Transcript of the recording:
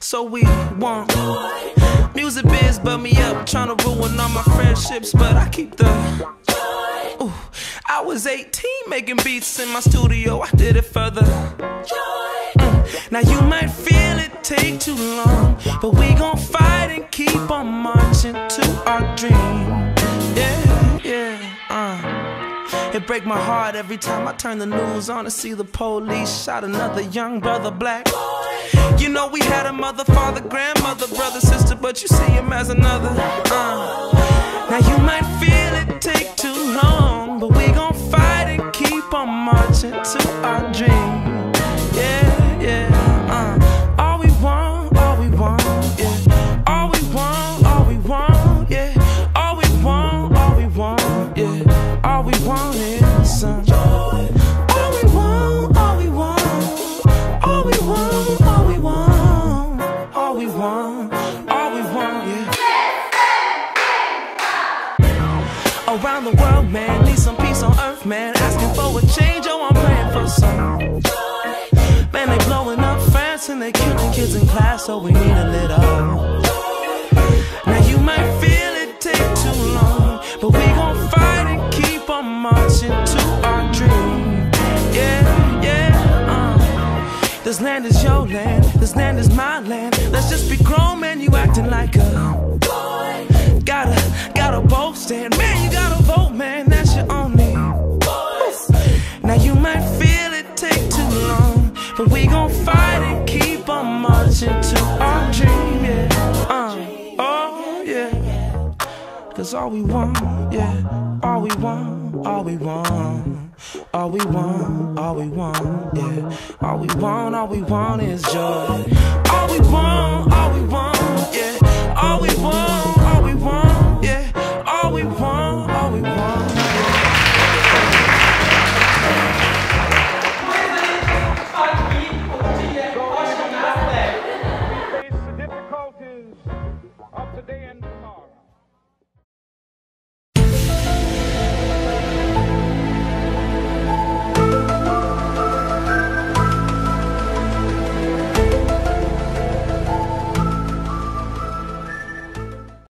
So we want music biz, butt me up, tryna ruin all my friendships, but I keep the joy. Ooh, I was 18 making beats in my studio, I did it further. Now you might feel it take too long, but we gon' fight and keep on marching to our dream. Yeah, yeah, It break my heart every time I turn the news on to see the police shot another young brother black. You know we had a mother, father, grandmother, brother, sister, but you see him as another. Now you might feel it take too long, but we gon' fight and keep on marching to our dream. Yeah, yeah, all we want, yeah. All we want, yeah. All we want, yeah. All we want is some joy. Around the world, man, need some peace on earth, man. Asking for a change, oh, I'm praying for some joy. Man, they blowing up fast and they killing kids in class, so we need a little joy. Now you might feel it take too long, but we gon' fight and keep on marching to our dream. Yeah, yeah, This land is your land, this land is my land. Let's just be grown, man, you acting like a boy. Gotta both stand, man, you gotta vote, man, that's your only voice. Now you might feel it take too long, but we gon' fight and keep on marching to our dream, yeah, oh, yeah. Cause all we want, yeah, all we want, all we want, all we want, all we want, yeah. All we want is joy. All we want, yeah, all we want.